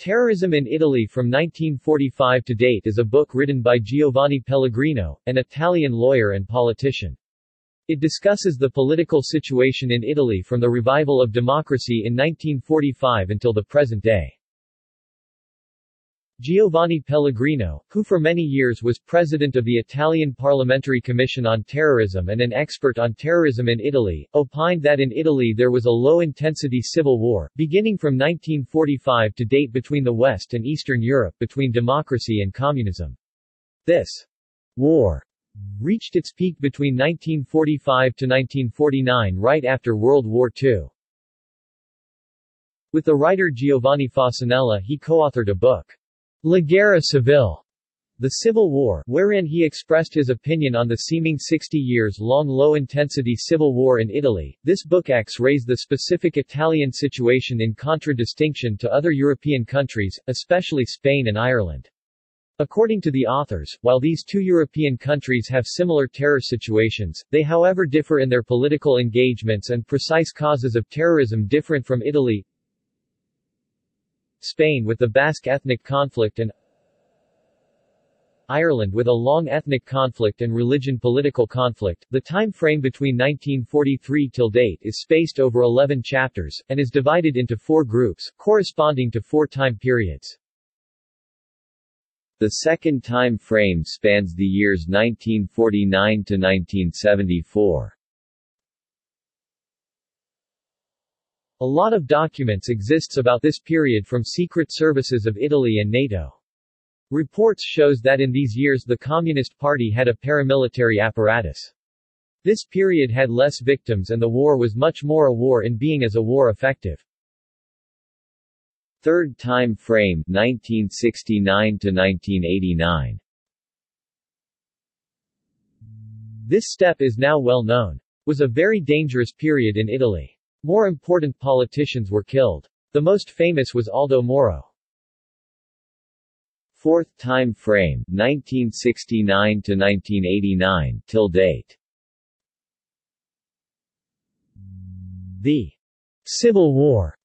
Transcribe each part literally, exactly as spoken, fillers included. Terrorism in Italy from nineteen forty-five to Date is a book written by Giovanni Pellegrino, an Italian lawyer and politician. It discusses the political situation in Italy from the revival of democracy in nineteen forty-five until the present day. Giovanni Pellegrino, who for many years was president of the Italian Parliamentary Commission on Terrorism and an expert on terrorism in Italy, opined that in Italy there was a low-intensity civil war, beginning from nineteen forty-five to date between the West and Eastern Europe, between democracy and communism. This war reached its peak between nineteen forty-five to nineteen forty-nine, right after World War Two. With the writer Giovanni Fasanella he co-authored a book, La Guerra Civile, the Civil War, wherein he expressed his opinion on the seeming sixty years long low-intensity civil war in Italy. This book X-rays the specific Italian situation in contradistinction to other European countries, especially Spain and Ireland. According to the authors, while these two European countries have similar terror situations, they however differ in their political engagements and precise causes of terrorism different from Italy, Spain with the Basque ethnic conflict and Ireland with a long ethnic conflict and religion-political conflict. The time frame between nineteen forty-three till date is spaced over eleven chapters, and is divided into four groups, corresponding to four time periods. The second time frame spans the years nineteen forty-nine to nineteen seventy-four. A lot of documents exists about this period from secret services of Italy and NATO. Reports shows that in these years the Communist Party had a paramilitary apparatus. This period had less victims and the war was much more a war in being as a war effective. Third time frame, nineteen sixty-nine to nineteen eighty-nine. This step is now well known. Was a very dangerous period in Italy. More important politicians were killed. The most famous was Aldo Moro. Fourth time frame, nineteen sixty-nine to nineteen eighty-nine, till date. The Civil War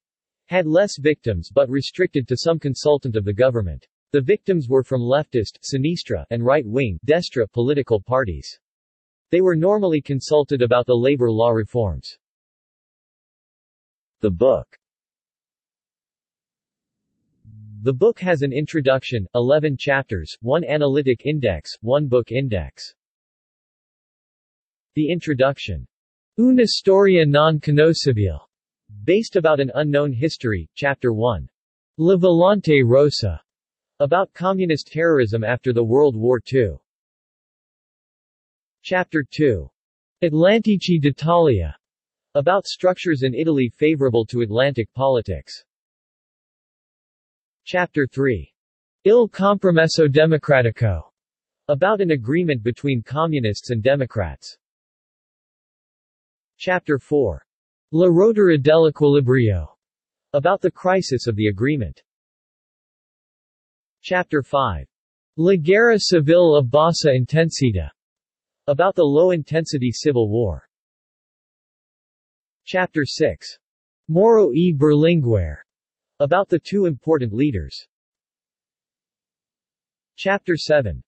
had less victims but restricted to some consultant of the government. The victims were from leftist, sinistra, and right-wing, destra political parties. They were normally consulted about the labor law reforms. The book. The book has an introduction, eleven chapters, one analytic index, one book index. The introduction, Una storia non conoscibile, based about an unknown history, chapter one. La Volante Rosa, about communist terrorism after the World War Two. Chapter two. Atlantici d'Italia, about structures in Italy favorable to Atlantic politics. Chapter three. Il Compromesso Democratico, about an agreement between communists and democrats. Chapter four. La Rottura dell'equilibrio, about the crisis of the agreement. Chapter five. La Guerra Civile a Bossa Intensita, about the low-intensity civil war. Chapter six. Moro e Berlinguer, about the two important leaders. Chapter seven.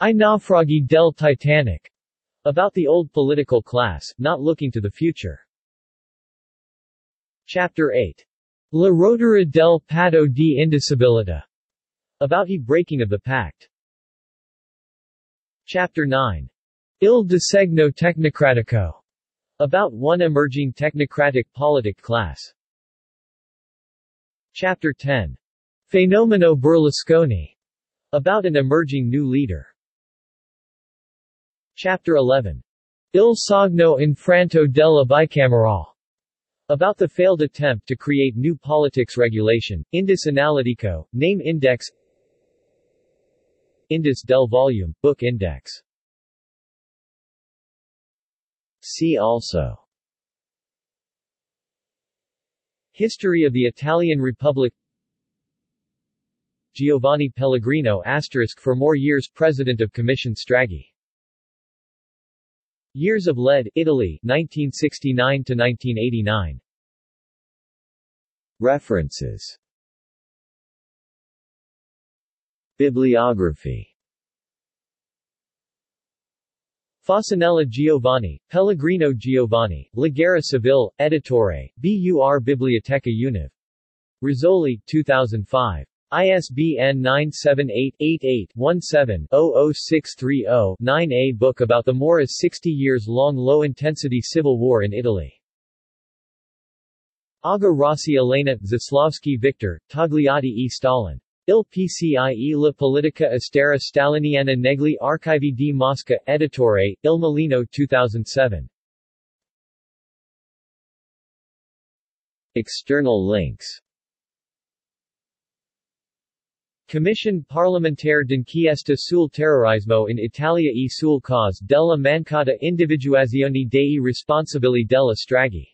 I naufragi del Titanic, about the old political class, not looking to the future. Chapter eight. La rottura del patto di indiscibilità, about the breaking of the pact. Chapter nine. Il disegno tecnocratico, about one emerging technocratic politic class. Chapter ten. Fenomeno Berlusconi, about an emerging new leader. Chapter eleven. Il sogno infranto della bicamerale, about the failed attempt to create new politics regulation, Indice Analitico, name index, Indice del volume, book index. See also: History of the Italian Republic, Giovanni Pellegrino asterisk for more years president of Commission Stragi. Years of Lead, Italy, nineteen sixty-nine to nineteen eighty-nine. References. Bibliography. Fasanella Giovanni, Pellegrino Giovanni, La Guerra Civile, Editore, B U R Biblioteca Univ. Rizzoli, two thousand five. I S B N nine seven eight, eight eight, one seven, zero zero six three zero, nine A book about the Mora's sixty years long low-intensity civil war in Italy. Aga Rossi Elena, Zaslavski Victor, Tagliati e Stalin. Il P C I E La Politica Estera Staliniana negli Archivi di Mosca, Editore, Il Molino two thousand seven. External links. Commission Parlamentare d'Inchiesta sul Terrorismo in Italia e sul Cause della Mancata Individuazione dei Responsabili della Stragi.